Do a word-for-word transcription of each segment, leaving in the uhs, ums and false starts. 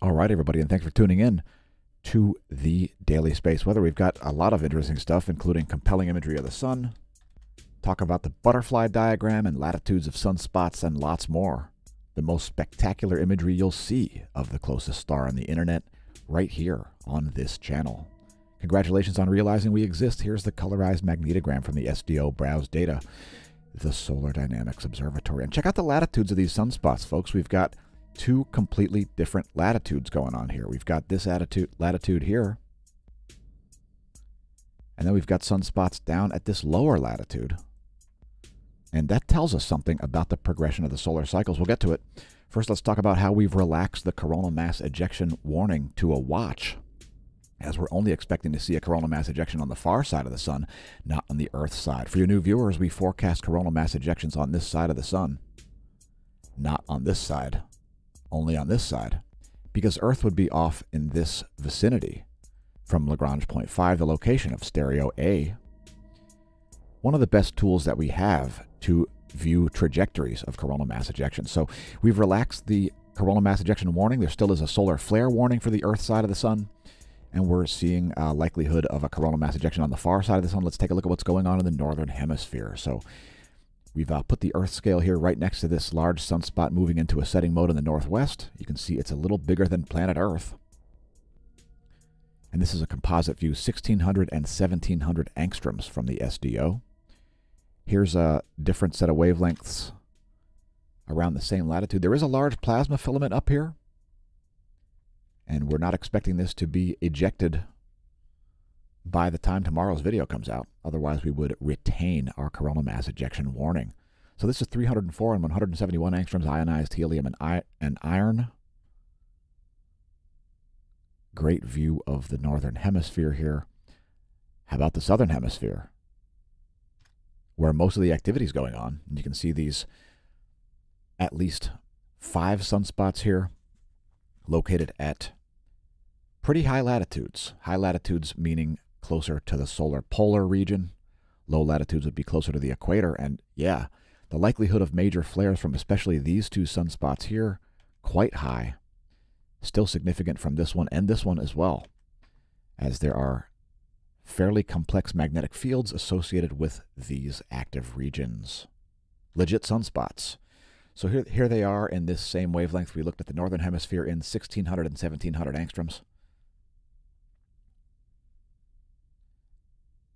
All right, everybody, and thanks for tuning in to the Daily Space Weather. We've got a lot of interesting stuff, including compelling imagery of the sun, talk about the butterfly diagram and latitudes of sunspots, and lots more. The most spectacular imagery you'll see of the closest star on the internet right here on this channel. Congratulations on realizing we exist. Here's the colorized magnetogram from the S D O Browse Data, the Solar Dynamics Observatory. And check out the latitudes of these sunspots, folks. We've got two completely different latitudes going on here. We've got this attitude, latitude here, and then we've got sunspots down at this lower latitude. And that tells us something about the progression of the solar cycles. We'll get to it. First, let's talk about how we've relaxed the coronal mass ejection warning to a watch, as we're only expecting to see a coronal mass ejection on the far side of the sun, not on the Earth's side. For your new viewers, we forecast coronal mass ejections on this side of the sun, not on this side, only on this side, because Earth would be off in this vicinity from Lagrange point five, the location of Stereo A. One of the best tools that we have to view trajectories of coronal mass ejection. So we've relaxed the coronal mass ejection warning. There still is a solar flare warning for the Earth side of the sun, and we're seeing a likelihood of a coronal mass ejection on the far side of the sun. Let's take a look at what's going on in the northern hemisphere. So we've uh, put the Earth scale here right next to this large sunspot moving into a setting mode in the northwest. You can see it's a little bigger than planet Earth. And this is a composite view, sixteen hundred and seventeen hundred angstroms from the S D O. Here's a different set of wavelengths around the same latitude. There is a large plasma filament up here, and we're not expecting this to be ejected by the time tomorrow's video comes out. Otherwise, we would retain our coronal mass ejection warning. So this is three hundred four and one hundred seventy-one angstroms ionized helium and, I and iron. Great view of the northern hemisphere here. How about the southern hemisphere, where most of the activity is going on? And you can see these at least five sunspots here located at pretty high latitudes. High latitudes meaning closer to the solar polar region. Low latitudes would be closer to the equator. And yeah, the likelihood of major flares from especially these two sunspots here, quite high. Still significant from this one and this one as well, as there are fairly complex magnetic fields associated with these active regions. Legit sunspots. So here, here they are in this same wavelength. We looked at the northern hemisphere in sixteen hundred and seventeen hundred angstroms.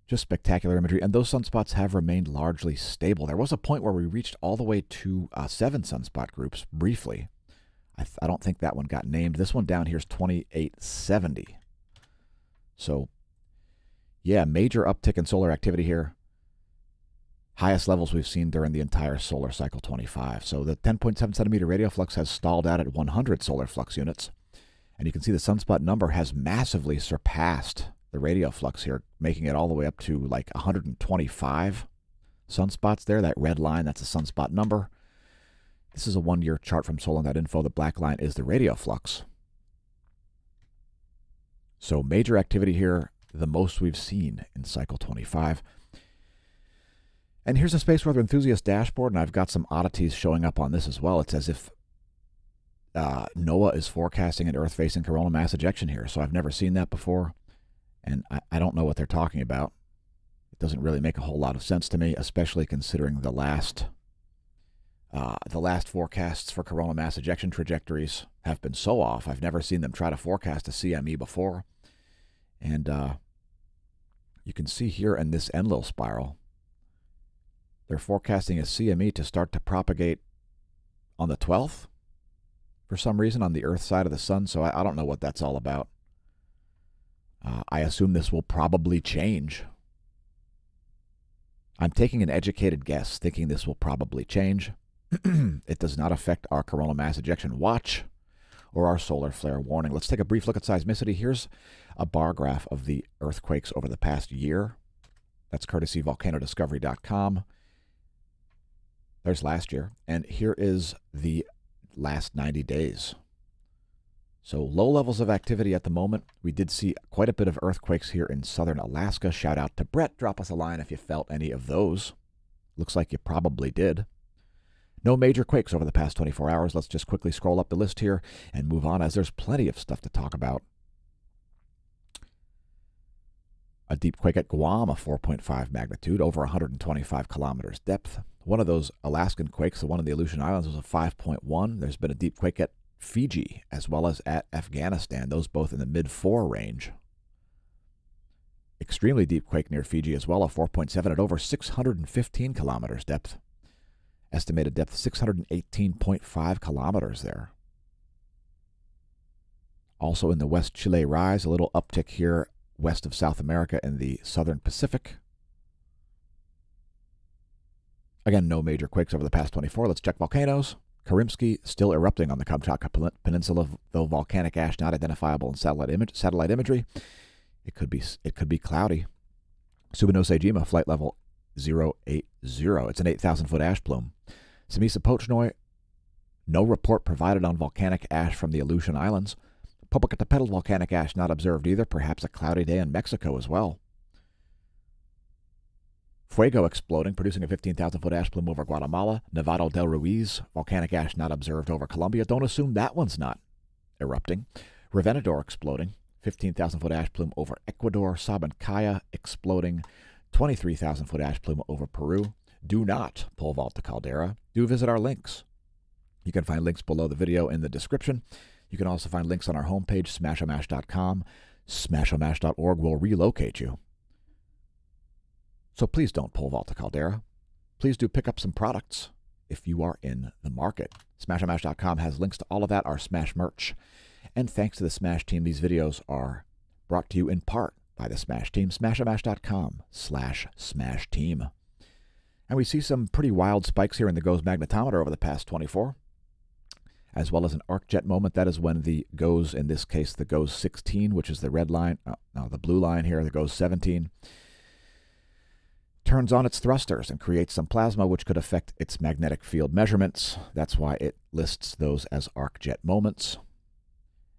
Just spectacular imagery. And those sunspots have remained largely stable. There was a point where we reached all the way to uh, seven sunspot groups briefly. I, th I don't think that one got named. This one down here is twenty-eight seventy. So yeah, major uptick in solar activity here. Highest levels we've seen during the entire solar cycle twenty-five. So the ten point seven centimeter radio flux has stalled out at one hundred solar flux units. And you can see the sunspot number has massively surpassed the radio flux here, making it all the way up to like one hundred twenty-five sunspots there. That red line, that's a sunspot number. This is a one-year chart from Solen dot info. The black line is the radio flux. So major activity here, the most we've seen in cycle twenty-five. And here's a space weather enthusiast dashboard, and I've got some oddities showing up on this as well. It's as if uh, NOAA is forecasting an Earth-facing coronal mass ejection here, so I've never seen that before, and I, I don't know what they're talking about. It doesn't really make a whole lot of sense to me, especially considering the last, uh, the last forecasts for coronal mass ejection trajectories have been so off. I've never seen them try to forecast a C M E before. And uh, you can see here in this Enlil spiral, they're forecasting a C M E to start to propagate on the twelfth for some reason on the Earth side of the sun. So I, I don't know what that's all about. Uh, I assume this will probably change. I'm taking an educated guess, thinking this will probably change. It does not affect our coronal mass ejection watch or our solar flare warning. Let's take a brief look at seismicity. Here's a bar graph of the earthquakes over the past year. That's courtesy Volcano Discovery dot com. There's last year. And here is the last ninety days. So low levels of activity at the moment. We did see quite a bit of earthquakes here in southern Alaska. Shout out to Brett. Drop us a line if you felt any of those. Looks like you probably did. No major quakes over the past twenty-four hours. Let's just quickly scroll up the list here and move on, as there's plenty of stuff to talk about. A deep quake at Guam, a four point five magnitude, over one hundred twenty-five kilometers depth. One of those Alaskan quakes, the one in the Aleutian Islands, was a five point one. There's been a deep quake at Fiji as well as at Afghanistan, those both in the mid four range. Extremely deep quake near Fiji as well, a four point seven at over six hundred fifteen kilometers depth. Estimated depth six hundred eighteen point five kilometers there. Also in the West Chile Rise, a little uptick here west of South America in the southern Pacific. Again, no major quakes over the past twenty-four. Let's check volcanoes. Karymsky still erupting on the Kamchatka Peninsula, though volcanic ash not identifiable in satellite, image, satellite imagery. It could be, it could be cloudy. Subanosejima, flight level zero eight zero. It's an eight thousand foot ash plume. Semisopochnoi, no report provided on volcanic ash from the Aleutian Islands. Popocatépetl volcanic ash not observed either, perhaps a cloudy day in Mexico as well. Fuego exploding, producing a fifteen thousand foot ash plume over Guatemala. Nevado del Ruiz, volcanic ash not observed over Colombia. Don't assume that one's not erupting. Reventador exploding, fifteen thousand foot ash plume over Ecuador. Sabancaya exploding, twenty-three thousand foot ash plume over Peru. Do not pole vault the caldera. Do visit our links. You can find links below the video in the description. You can also find links on our homepage, smashomash dot com. smashomash dot org will relocate you. So please don't pole vault the caldera. Please do pick up some products if you are in the market. smashomash dot com has links to all of that, our Smash merch. And thanks to the Smash team, these videos are brought to you in part by the Smash team. smashomash dot com slash smash team. And we see some pretty wild spikes here in the GOES magnetometer over the past twenty-four, as well as an arc jet moment. That is when the GOES, in this case, the GOES sixteen, which is the red line, uh, no, the blue line here, the GOES seventeen, turns on its thrusters and creates some plasma, which could affect its magnetic field measurements. That's why it lists those as arc jet moments.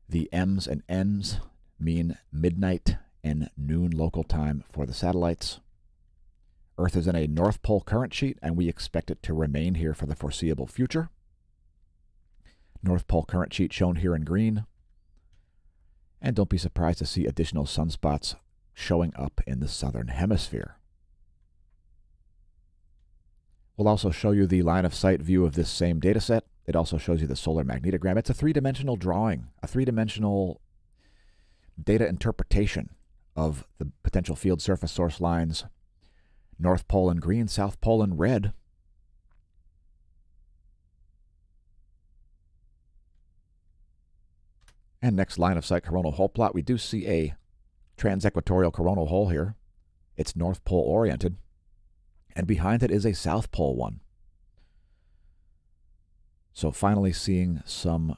The M's and N's mean midnight and noon local time for the satellites. Earth is in a North Pole current sheet, and we expect it to remain here for the foreseeable future. North Pole current sheet shown here in green. And don't be surprised to see additional sunspots showing up in the southern hemisphere. We'll also show you the line of sight view of this same data set. It also shows you the solar magnetogram. It's a three-dimensional drawing, a three-dimensional data interpretation of the potential field surface source lines, North Pole in green, South Pole in red. And next, line of sight coronal hole plot. We do see a transequatorial coronal hole here. It's North Pole oriented, and behind it is a South Pole one. So finally seeing some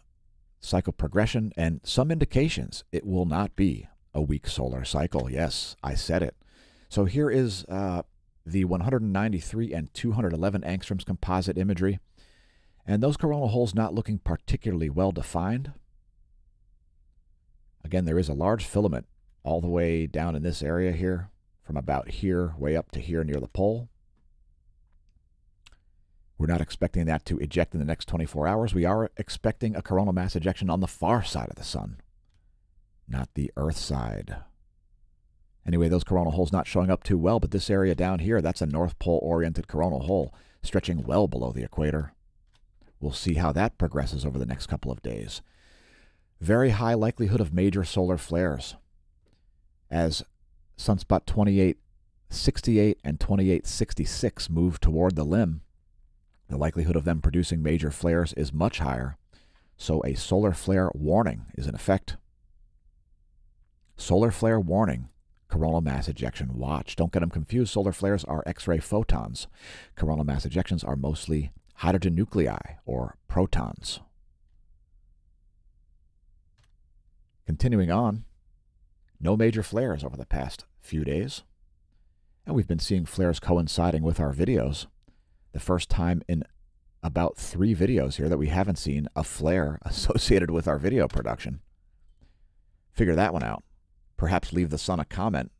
cycle progression and some indications it will not be a weak solar cycle. Yes, I said it. So here is uh, the one hundred ninety-three and two hundred eleven angstroms composite imagery, and those coronal holes not looking particularly well defined. Again, there is a large filament all the way down in this area here, from about here way up to here near the pole. We're not expecting that to eject in the next twenty-four hours. We are expecting a coronal mass ejection on the far side of the sun, not the Earth side. Anyway, those coronal holes not showing up too well, but this area down here, that's a North Pole-oriented coronal hole stretching well below the equator. We'll see how that progresses over the next couple of days. Very high likelihood of major solar flares, as sunspot twenty-eight sixty-eight and twenty-eight sixty-six move toward the limb. The likelihood of them producing major flares is much higher, so a solar flare warning is in effect. Solar flare warning, coronal mass ejection watch. Don't get them confused. Solar flares are X-ray photons. Coronal mass ejections are mostly hydrogen nuclei or protons. Continuing on, no major flares over the past few days. And we've been seeing flares coinciding with our videos. The first time in about three videos here that we haven't seen a flare associated with our video production. Figure that one out. Perhaps leave the sun a comment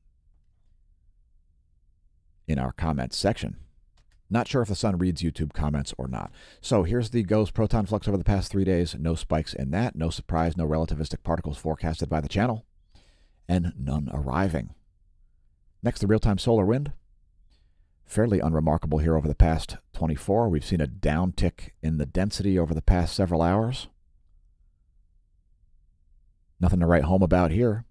in our comments section. Not sure if the sun reads YouTube comments or not. So here's the GOES proton flux over the past three days. No spikes in that. No surprise, no relativistic particles forecasted by the channel. And none arriving. Next, the real-time solar wind. Fairly unremarkable here over the past twenty-four. We've seen a downtick in the density over the past several hours. Nothing to write home about here.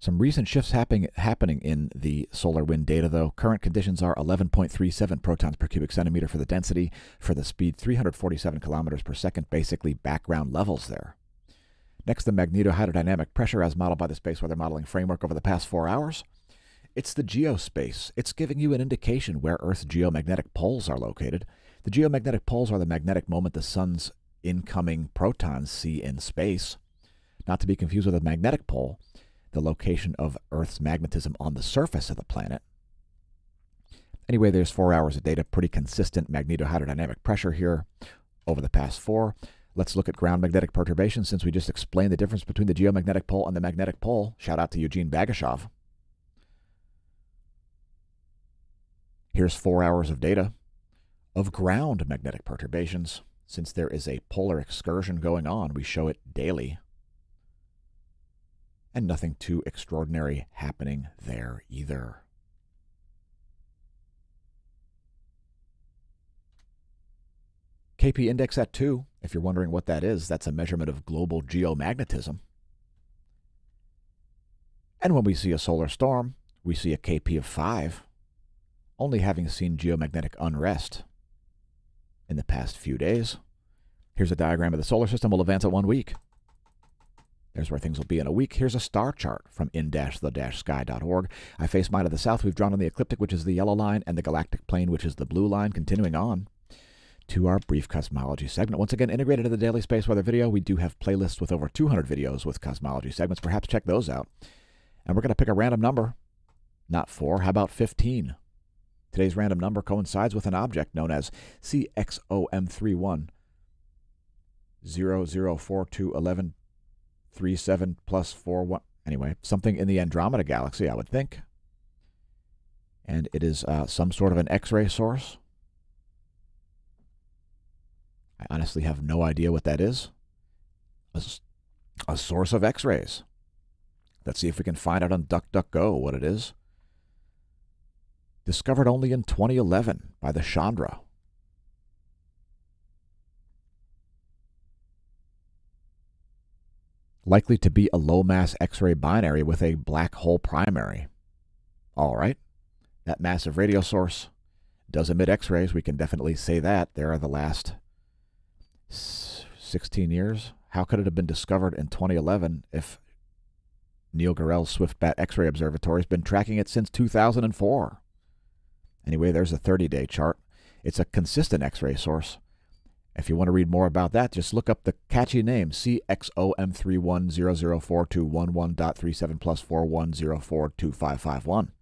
Some recent shifts happening happening in the solar wind data, though. Current conditions are eleven point three seven protons per cubic centimeter for the density, for the speed three hundred forty-seven kilometers per second, basically background levels there. Next, the magnetohydrodynamic pressure as modeled by the space weather modeling framework over the past four hours. It's the geospace. It's giving you an indication where Earth's geomagnetic poles are located. The geomagnetic poles are the magnetic moment the sun's incoming protons see in space. Not to be confused with a magnetic pole, the location of Earth's magnetism on the surface of the planet. Anyway, there's four hours of data, pretty consistent magnetohydrodynamic pressure here over the past four. Let's look at ground magnetic perturbation, since we just explained the difference between the geomagnetic pole and the magnetic pole. Shout out to Eugene Bagashov. Here's four hours of data of ground magnetic perturbations. Since there is a polar excursion going on, we show it daily. And nothing too extraordinary happening there either. K P index at two. If you're wondering what that is, that's a measurement of global geomagnetism. And when we see a solar storm, we see a K P of five, only having seen geomagnetic unrest in the past few days. Here's a diagram of the solar system. We'll advance it one week. There's where things will be in a week. Here's a star chart from in the sky dot org. I face mine to the south. We've drawn on the ecliptic, which is the yellow line, and the galactic plane, which is the blue line. Continuing on to our brief cosmology segment. Once again, integrated into the daily space weather video. We do have playlists with over two hundred videos with cosmology segments. Perhaps check those out. And we're going to pick a random number. Not four. How about fifteen? Today's random number coincides with an object known as C X O M three one zero zero four two one one. three seven plus four one. Anyway, something in the Andromeda galaxy, I would think. And it is uh, some sort of an X-ray source. I honestly have no idea what that is. A, a source of X-rays. Let's see if we can find out on DuckDuckGo what it is. Discovered only in twenty eleven by the Chandra. Likely to be a low-mass X-ray binary with a black hole primary. All right. That massive radio source does emit X-rays. We can definitely say that. There are the last sixteen years. How could it have been discovered in twenty eleven if Neil Gehrels Swift B A T X-ray Observatory has been tracking it since two thousand four? Anyway, there's a thirty-day chart. It's a consistent X-ray source. If you want to read more about that, just look up the catchy name, C X O M three one zero zero four two one one dot three seven plus four one zero four two five five one.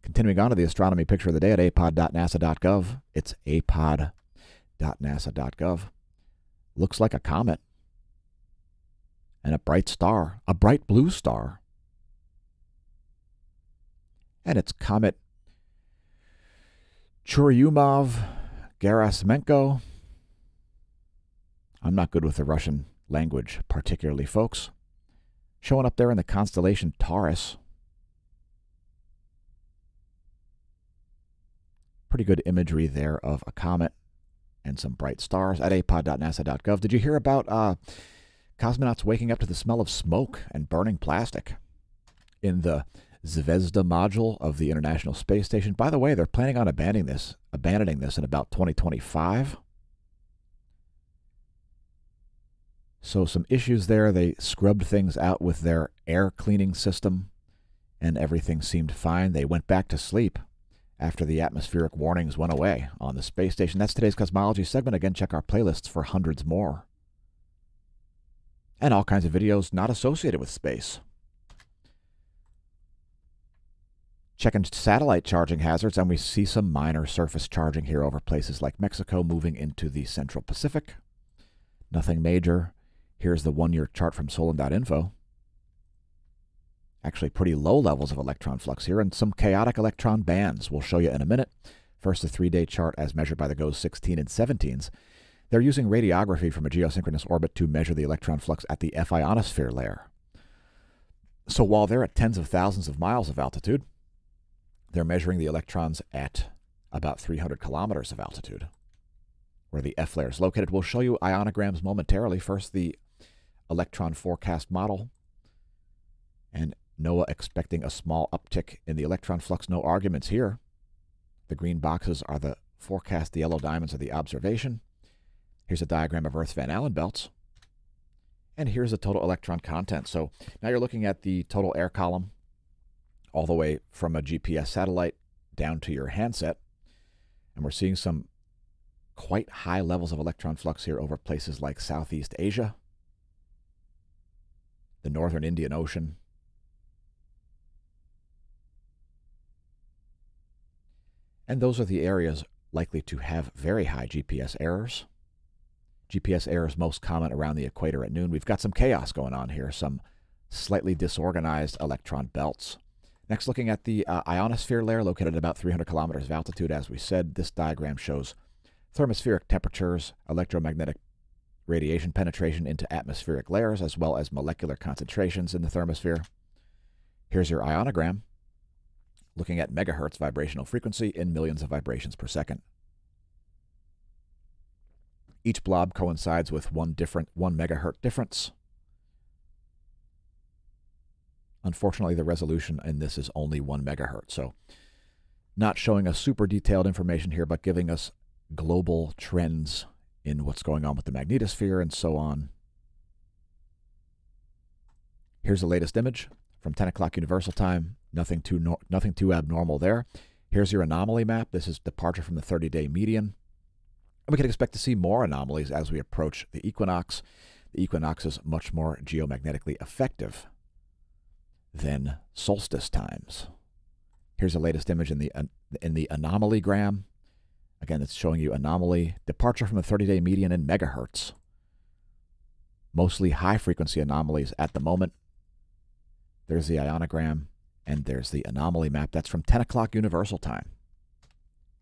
Continuing on to the astronomy picture of the day at apod dot nasa dot gov. It's apod dot nasa dot gov. Looks like a comet and a bright star, a bright blue star. And it's comet Churyumov-Gerasimenko. Gerasimenko. I'm not good with the Russian language, particularly, folks. Showing up there in the constellation Taurus. Pretty good imagery there of a comet and some bright stars at apod dot nasa dot gov. Did you hear about uh, cosmonauts waking up to the smell of smoke and burning plastic in the Zvezda module of the International Space Station? By the way, they're planning on abandoning this, abandoning this in about twenty twenty-five. So some issues there. They scrubbed things out with their air cleaning system, and everything seemed fine. They went back to sleep after the atmospheric warnings went away on the space station. That's today's cosmology segment. Again, check our playlists for hundreds more. And all kinds of videos not associated with space. Checking satellite charging hazards, and we see some minor surface charging here over places like Mexico moving into the Central Pacific. Nothing major. Here's the one-year chart from Solen dot info. actually pretty low levels of electron flux here, and some chaotic electron bands we'll show you in a minute. First, the three-day chart as measured by the GOES sixteen and seventeens. They're using radiography from a geosynchronous orbit to measure the electron flux at the F I ionosphere layer. So while they're at tens of thousands of miles of altitude, they're measuring the electrons at about three hundred kilometers of altitude, where the F layer is located. We'll show you ionograms momentarily. First, the electron forecast model, and NOAA expecting a small uptick in the electron flux. No arguments here. The green boxes are the forecast, the yellow diamonds are the observation. Here's a diagram of Earth's Van Allen belts. And here's the total electron content. So now you're looking at the total air column all the way from a G P S satellite down to your handset. And we're seeing some quite high levels of electron flux here over places like Southeast Asia, the northern Indian Ocean, and those are the areas likely to have very high G P S errors. G P S errors most common around the equator at noon. We've got some chaos going on here, some slightly disorganized electron belts. Next, looking at the uh, ionosphere layer located at about three hundred kilometers of altitude. As we said, this diagram shows thermospheric temperatures, electromagnetic radiation penetration into atmospheric layers, as well as molecular concentrations in the thermosphere. Here's your ionogram, looking at megahertz vibrational frequency in millions of vibrations per second. Each blob coincides with one different one megahertz difference. Unfortunately, the resolution in this is only one megahertz, so not showing us super detailed information here, but giving us global trends in what's going on with the magnetosphere and so on. Here's the latest image from ten o'clock Universal Time. Nothing too no nothing too abnormal there. Here's your anomaly map. This is departure from the thirty-day median. And we can expect to see more anomalies as we approach the equinox. The equinox is much more geomagnetically effective than solstice times. Here's the latest image in the in the anomaly gram. Again, it's showing you anomaly, departure from the thirty-day median in megahertz. Mostly high-frequency anomalies at the moment. There's the ionogram, and there's the anomaly map. That's from ten o'clock Universal Time.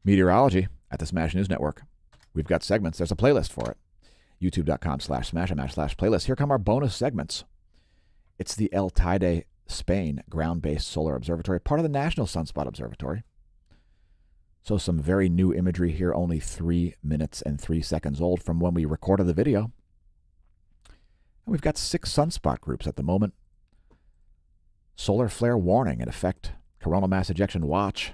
Meteorology at the Smash News Network. We've got segments. There's a playlist for it. YouTube.com slash smashomash slash playlist. Here come our bonus segments. It's the El Teide, Spain, ground-based solar observatory, part of the National Sunspot Observatory. So some very new imagery here, only three minutes and three seconds old from when we recorded the video. And we've got six sunspot groups at the moment. Solar flare warning in effect. Coronal mass ejection watch.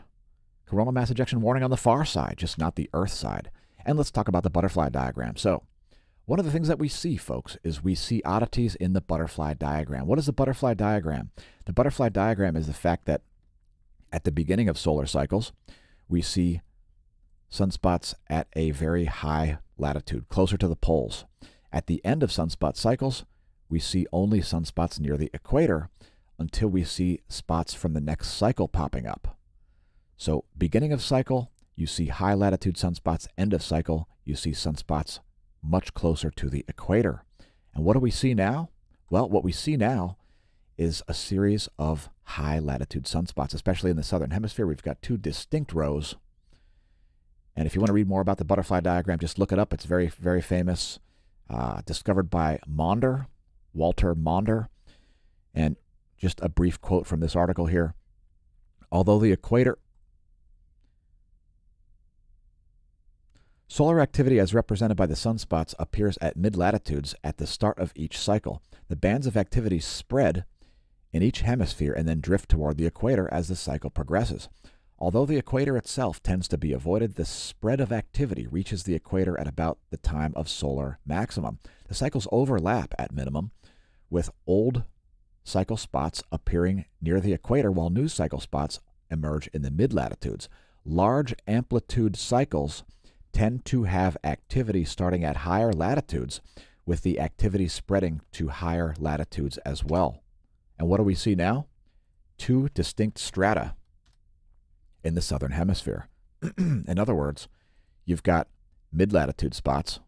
Coronal mass ejection warning on the far side, just not the Earth side. And let's talk about the butterfly diagram. So one of the things that we see, folks, is we see oddities in the butterfly diagram. What is the butterfly diagram? The butterfly diagram is the fact that at the beginning of solar cycles, we see sunspots at a very high latitude, closer to the poles. At the end of sunspot cycles, we see only sunspots near the equator until we see spots from the next cycle popping up. So beginning of cycle, you see high latitude sunspots. End of cycle, you see sunspots much closer to the equator. And what do we see now? Well, what we see now is a series of high latitude sunspots, especially in the southern hemisphere. We've got two distinct rows. And if you want to read more about the butterfly diagram, just look it up. It's very, very famous, uh, discovered by Maunder, Walter Maunder. And just a brief quote from this article here. Although the equator... Solar activity as represented by the sunspots appears at mid-latitudes at the start of each cycle. The bands of activity spread in each hemisphere and then drift toward the equator as the cycle progresses. Although the equator itself tends to be avoided, the spread of activity reaches the equator at about the time of solar maximum. The cycles overlap at minimum, with old cycle spots appearing near the equator while new cycle spots emerge in the mid-latitudes. Large amplitude cycles tend to have activity starting at higher latitudes, with the activity spreading to higher latitudes as well. And what do we see now? Two distinct strata in the southern hemisphere. In other words, you've got mid-latitude spots,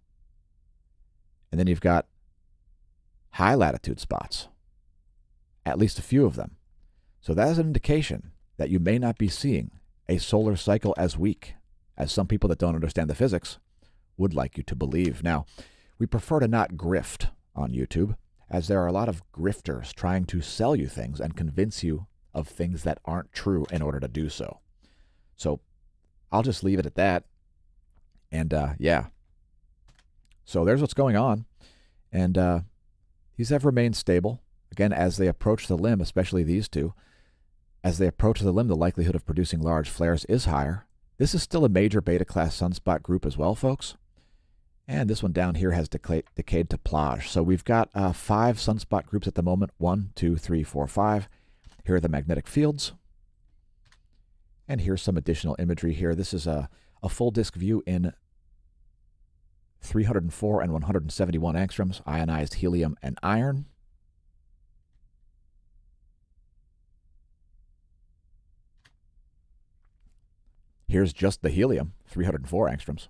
and then you've got high-latitude spots, at least a few of them. So that is an indication that you may not be seeing a solar cycle as weak as some people that don't understand the physics would like you to believe. Now, we prefer to not grift on YouTube, as there are a lot of grifters trying to sell you things and convince you of things that aren't true in order to do so. So I'll just leave it at that. And uh, yeah, so there's what's going on. And uh, these have remained stable. Again, as they approach the limb, especially these two, as they approach the limb, the likelihood of producing large flares is higher. This is still a major beta class sunspot group as well, folks. And this one down here has decayed to plage. So we've got uh, five sunspot groups at the moment. One, two, three, four, five. Here are the magnetic fields. And here's some additional imagery here. This is a, a full disk view in three hundred four and one hundred seventy-one angstroms, ionized helium and iron. Here's just the helium, three hundred four angstroms.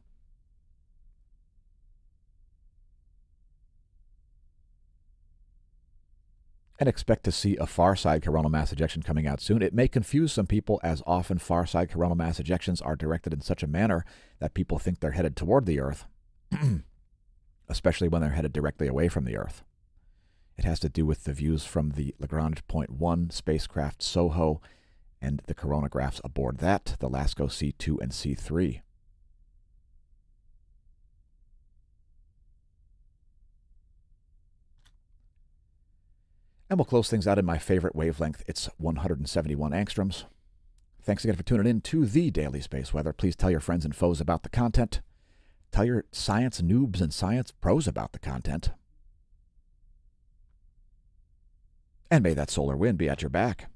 And expect to see a far side coronal mass ejection coming out soon. It may confuse some people, as often far side coronal mass ejections are directed in such a manner that people think they're headed toward the Earth, especially when they're headed directly away from the Earth. It has to do with the views from the Lagrange point one spacecraft SOHO and the coronagraphs aboard that, the LASCO C two and C three. And we'll close things out in my favorite wavelength. It's one hundred seventy-one angstroms. Thanks again for tuning in to the Daily Space Weather. Please tell your friends and foes about the content. Tell your science noobs and science pros about the content. And may that solar wind be at your back.